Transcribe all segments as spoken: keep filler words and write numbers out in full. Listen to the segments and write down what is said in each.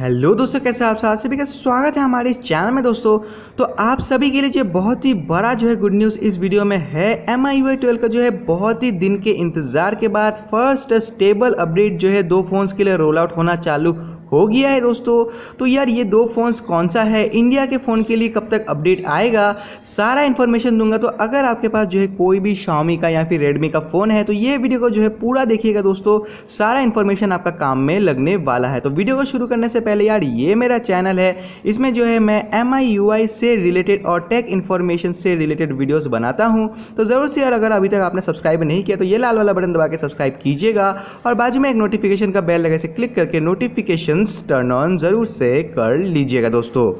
Hello दोस्तों, कैसे आप साथ सभी का स्वागत है हमारे इस चैनल में। दोस्तों तो आप सभी के लिए जो बहुत ही बड़ा जो है गुड न्यूज़ इस वीडियो में है, M I U I twelve का जो है बहुत ही दिन के इंतज़ार के बाद फर्स्ट स्टेबल अपडेट जो है दो फ़ोन्स के लिए रोल आउट होना चालू हो गया है। दोस्तों तो यार ये दो फ़ोन्स कौन सा है, इंडिया के फ़ोन के लिए कब तक अपडेट आएगा, सारा इन्फॉर्मेशन दूंगा। तो अगर आपके पास जो है कोई भी शाओमी का या फिर रेडमी का फ़ोन है तो ये वीडियो को जो है पूरा देखिएगा। दोस्तों सारा इन्फॉर्मेशन आपका काम में लगने वाला है। तो वीडियो को शुरू करने से पहले यार ये मेरा चैनल है, इसमें जो है मैं एम आई यू आई से रिलेटेड और टेक इन्फॉर्मेशन से रिलेटेड वीडियोज़ बनाता हूँ। तो ज़रूर से यार अगर अभी तक आपने सब्सक्राइब नहीं किया तो ये लाल वाला बटन दबा के सब्सक्राइब कीजिएगा और बाजू में एक नोटिफिकेशन का बेल लगा इसे क्लिक करके नोटिफिकेशन टर्न ऑन जरूर से कर लीजिएगा। दोस्तों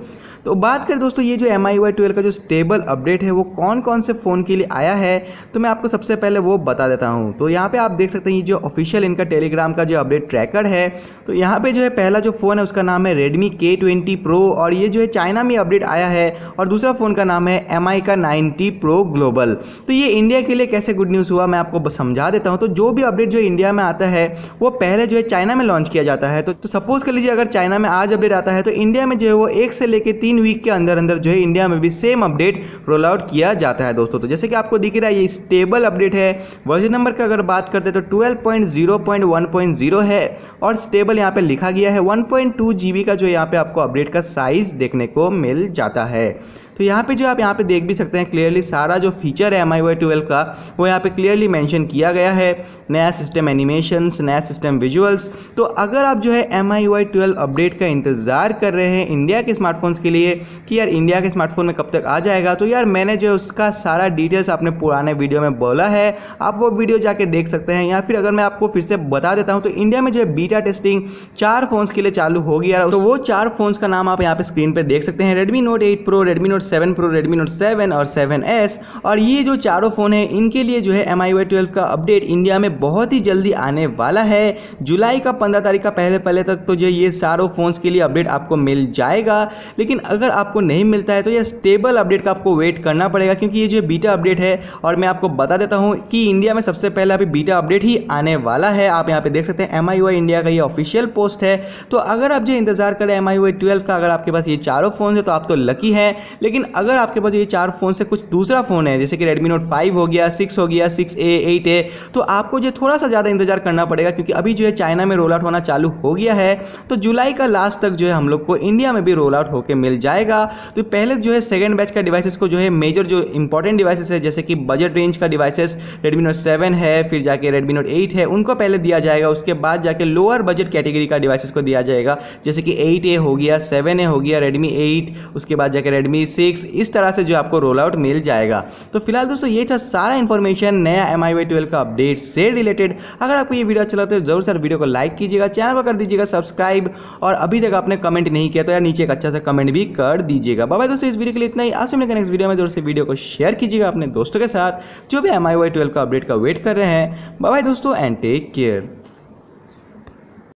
तो बात करें दोस्तों ये जो M I U I twelve का जो स्टेबल अपडेट है वो कौन कौन से फ़ोन के लिए आया है तो मैं आपको सबसे पहले वो बता देता हूं। तो यहाँ पे आप देख सकते हैं ये जो ऑफिशियल इनका टेलीग्राम का जो अपडेट ट्रैकर है, तो यहाँ पे जो है पहला जो फ़ोन है उसका नाम है रेडमी के ट्वेंटी प्रो और ये जो है चाइना में अपडेट आया है। और दूसरा फ़ोन का नाम है एम आई का नाइन्टी प्रो ग्लोबल। तो ये इंडिया के लिए कैसे गुड न्यूज़ हुआ मैं आपको समझा देता हूँ। तो जो भी अपडेट जो इंडिया में आता है वो पहले जो है चाइना में लॉन्च किया जाता है। तो सपोज़ कर लीजिए अगर चाइना में आज अपडेट आता है तो इंडिया में जो है वो एक से लेकर तीन वीक के अंदर अंदर जो है इंडिया में भी सेम अपडेट रोल आउट किया जाता है। दोस्तों तो जैसे कि आपको दिख रहा है ये स्टेबल अपडेट है। वर्जन नंबर का अगर बात करते हैं तो twelve point zero point one point zero है और स्टेबल यहाँ पे लिखा गया है। One point two G B का जो यहाँ पे आपको अपडेट का साइज देखने को मिल जाता है। तो यहाँ पे जो आप यहाँ पे देख भी सकते हैं क्लियरली सारा जो फीचर है M I U I twelve का वो यहाँ पे क्लियरली मेंशन किया गया है। नया सिस्टम एनिमेशंस, नया सिस्टम विजुअल्स। तो अगर आप जो है M I U I twelve update का इंतज़ार कर रहे हैं इंडिया के स्मार्टफोन्स के लिए कि यार इंडिया के स्मार्टफोन में कब तक आ जाएगा, तो यार मैंने जो है उसका सारा डिटेल्स आपने पुराने वीडियो में बोला है, आप वो वीडियो जाके देख सकते हैं। या फिर अगर मैं आपको फिर से बता देता हूँ तो इंडिया में जो है बीटा टेस्टिंग चार फ़ोन्स के लिए चालू होगी यार। तो वो चार फ़ोन्स का नाम आप यहाँ पर स्क्रीन पर देख सकते हैं, Redmi Note eight Pro, Redmi Note seven Pro, Redmi Note seven और सेवन एस। और ये जो चारों फ़ोन है इनके लिए जो है M I U I twelve का अपडेट इंडिया में बहुत ही जल्दी आने वाला है। जुलाई का पंद्रह तारीख का पहले पहले तक तो जो ये सारों फ़ोन्स के लिए अपडेट आपको मिल जाएगा। लेकिन अगर आपको नहीं मिलता है तो यह स्टेबल अपडेट का आपको वेट करना पड़ेगा क्योंकि ये जो बीटा अपडेट है और मैं आपको बता देता हूँ कि इंडिया में सबसे पहले अभी बीटा अपडेट ही आने वाला है। आप यहाँ पर देख सकते हैं M I U I India का ये ऑफिशियल पोस्ट है। तो अगर आप जो इंतजार करें M I U I twelve का, अगर आपके पास ये चारों फ़ोन है तो आप तो लकी हैं। लेकिन लेकिन अगर आपके पास ये चार फ़ोन से कुछ दूसरा फ़ोन है जैसे कि रेडमी नोट फाइव हो गया, सिक्स हो गया, सिक्स ए, एट ए, तो आपको जो थोड़ा सा ज़्यादा इंतजार करना पड़ेगा क्योंकि अभी जो है चाइना में रोल आउट होना चालू हो गया है। तो जुलाई का लास्ट तक जो है हम लोग को इंडिया में भी रोल आउट होकर मिल जाएगा। तो पहले जो है सेकेंड बैच का डिवाइसेस को जो है मेजर जो इंपॉर्टेंट डिवाइसेस है जैसे कि बजट रेंज का डिवाइसेस रेडमी नोट सेवन है, फिर जाके रेडमी नोट एट है, उनको पहले दिया जाएगा। उसके बाद जाके लोअर बजट कैटेगरी का डिवाइसेस को दिया जाएगा जैसे कि एट ए हो गया, सेवन ए हो गया, रेडमी एट, उसके बाद जाके रेडमी सिक्स, इस तरह से जो आपको रोल आउट मिल जाएगा। तो फिलहाल दोस्तों ये था सारा इन्फॉर्मेशन नया M I U I twelve का अपडेट से रिलेटेड। अगर आपको ये वीडियो अच्छा लगता है तो जरूर सर वीडियो को लाइक कीजिएगा, चैनल को कर दीजिएगा सब्सक्राइब और अभी तक आपने कमेंट नहीं किया तो यार नीचे एक अच्छा सा कमेंट भी कर दीजिएगा। बाय बाय दोस्तों, इस वीडियो के लिए इतना ही। आपसे मिलकर नेक्स्ट वीडियो में। जरूर से वीडियो को शेयर कीजिएगा अपने दोस्तों के साथ जो भी M I U I twelve का अपडेट का वेट कर रहे हैं। बाय बाय दोस्तों एंड टेक केयर।